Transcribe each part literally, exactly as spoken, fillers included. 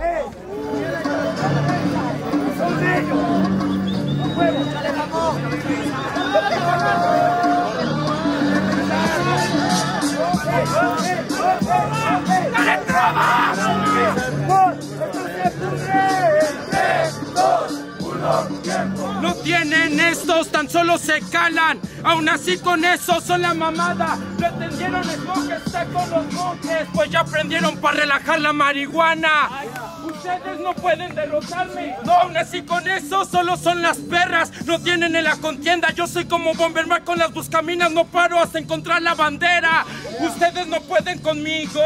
¡Eh! ¡Son ellos! ¡Los huevos! ¡Dale, Famo! ¡Dale, troma! tres, dos, uno, tiempo. No tienen estos, tan solo se calan. Aún así con eso son la mamada. Lo entendieron, el monje está con los monjes, pues ya aprendieron para relajar la marihuana. Ustedes no pueden derrotarme. No, aún así con eso solo son las perras. No tienen en la contienda. Yo soy como Bomberman con las buscaminas. No paro hasta encontrar la bandera. Ustedes no pueden conmigo.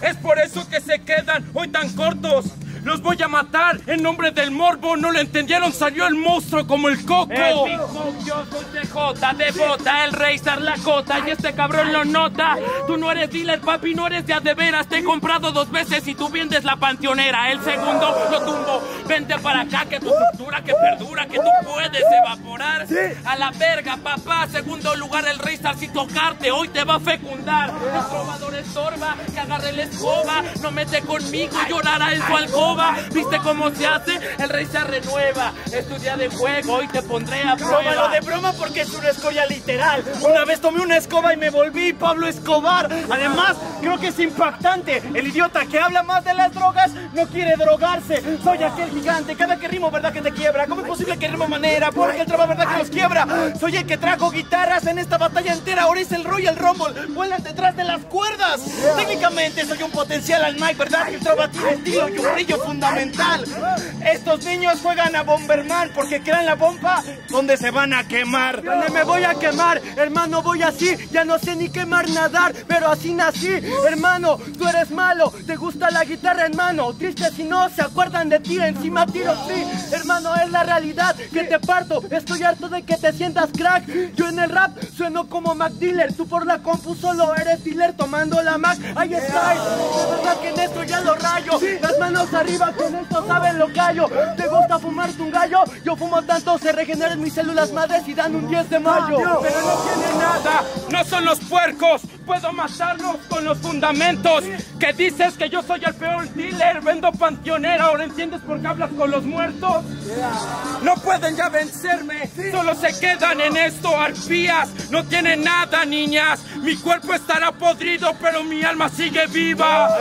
Es por eso que se quedan hoy tan cortos. Los voy a matar en nombre del morbo. No lo entendieron, salió el monstruo como el coco. El Big Coco, yo soy T J, devota, el rey Sarlacota. Y este cabrón lo nota. Tú no eres dealer, papi, no eres de a de veras. Te he comprado dos veces y tú vendes la panteonera. El segundo lo tumbo. Vente para acá, que tu cultura que perdura, que tú puedes evaporar. A la verga, papá. Segundo lugar, el rey Sar, si tocarte hoy te va a fecundar. El trovador estorba, que agarre la escoba. No mete conmigo, llorará en su alcohol. ¿Viste cómo se hace? El rey se renueva. Estudia de juego y te pondré a prueba. Tómalo de broma porque es una escoria literal. Una vez tomé una escoba y me volví Pablo Escobar. Además, creo que es impactante. El idiota que habla más de las drogas no quiere drogarse. Soy aquel gigante. Cada que rimo, ¿verdad que te quiebra? ¿Cómo es posible que rimo manera? Porque el traba, ¿verdad que nos quiebra? Soy el que trajo guitarras en esta batalla entera. Ahora es el Royal Rumble. Vuelan detrás de las cuerdas. Técnicamente soy un potencial al Mike, ¿verdad? El traba tiene estilo y un brillo fundamental. Estos niños juegan a Bomberman porque crean la bomba donde se van a quemar. Donde me voy a quemar, hermano, voy así. Ya no sé ni quemar nadar, pero así nací. Hermano, tú eres malo, te gusta la guitarra, hermano. Triste si no se acuerdan de ti, encima tiro sí. Hermano, es la realidad que te parto. Estoy harto de que te sientas crack. Yo en el rap sueno como Mac Miller. Tú por la compu solo eres dealer tomando la Mac. Ahí está, de verdad que en esto ya lo rayo. Las manos arriba. Con esto saben lo callo. ¿Te gusta fumarte un gallo? Yo fumo tanto, se regeneran mis células madres y dan un diez de mayo. Pero no tiene nada, no son los puercos. Puedo matarlos con los fundamentos. Que dices que yo soy el peor dealer, vendo panteonera. Ahora entiendes por qué hablas con los muertos. No pueden ya vencerme, solo se quedan en esto, arpías. No tienen nada, niñas. Mi cuerpo estará podrido, pero mi alma sigue viva.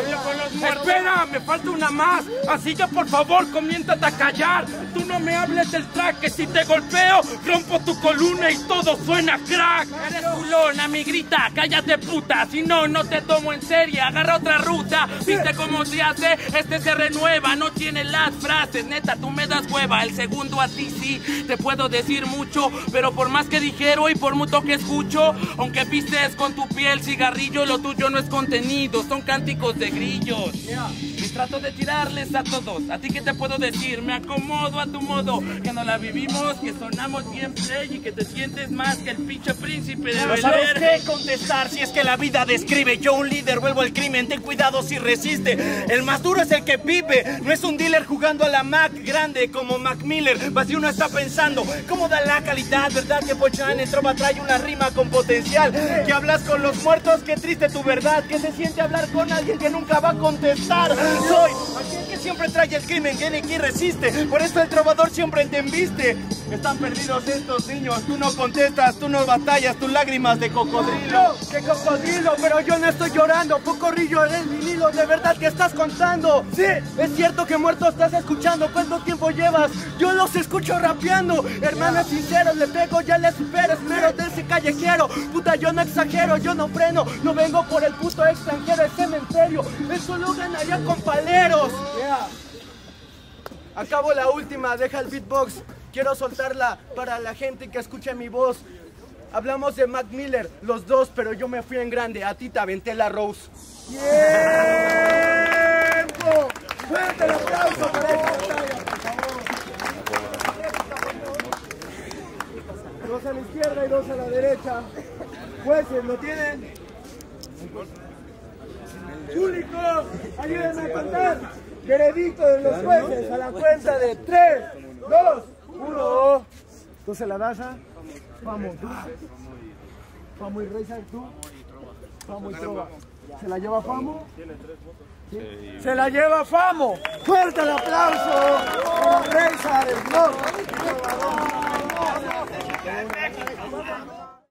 Espera, me falta una más. Así que por favor, comiéntate a callar. Tú no me hables del track, que si te golpeo rompo tu columna y todo suena crack. Eres culona, mi grita, cállate puta. Si no, no te tomo en serio, agarra otra ruta. Viste cómo se hace, este se renueva. No tiene las frases, neta, tú me das hueva. El segundo a ti sí, te puedo decir mucho. Pero por más que dijeron y por mucho que escucho, aunque pistes con tu piel cigarrillo, lo tuyo no es contenido, son cánticos de grillos. Y trato de tirarle a todos, a ti que te puedo decir, me acomodo a tu modo, que no la vivimos, que sonamos bien play y que te sientes más que el pinche príncipe de Bel-Air. ¿Sabes qué contestar si es que la vida describe? Yo un líder vuelvo al crimen, ten cuidado si resiste. El más duro es el que vive, no es un dealer jugando a la Mac grande como Mac Miller. Vacío uno está pensando, ¿cómo da la calidad? ¿Verdad que Pochan en trova trae una rima con potencial? Que hablas con los muertos, qué triste tu verdad, que se siente hablar con alguien que nunca va a contestar. Soy aquel que siempre trae el crimen, que ni quien resiste. Por eso el trovador siempre te embiste. Están perdidos estos niños. Tú no contestas, tú no batallas. Tus lágrimas de cocodrilo. De cocodrilo, pero yo no estoy llorando. Tú corrillo eres vinilo, de verdad que estás contando. Sí, es cierto que muerto estás escuchando. ¿Cuánto tiempo llevas? Yo los escucho rapeando. Hermanos sinceros, le pego, ya le supero. Espero de ese callejero. Puta, yo no exagero, yo no freno. No vengo por el puto extranjero, el cementerio. Eso lo ganaría con paleros. Yeah. Acabo la última, deja el beatbox. Quiero soltarla para la gente que escuche mi voz. Hablamos de Mac Miller, los dos, pero yo me fui en grande. A ti te aventé la Rose. ¡Tiempo! ¡Fuerte el aplauso para esta batalla, por favor! Dos a la izquierda y dos a la derecha. Jueces, ¿lo tienen? ¡Público! ¡Ayúdenme a contar! Veredicto de los jueces a la cuenta de tres, dos, uno. ¿Tú se la das a? Vamos, tú. Vamos y Reyes, tú. Vamos y Trova. ¿Se la lleva Famo? Tiene tres votos. ¿Sí? Sí. ¡Se la lleva Famo! ¡Fuerte el aplauso! ¡Oh! ¡Rey Sárez! ¡No!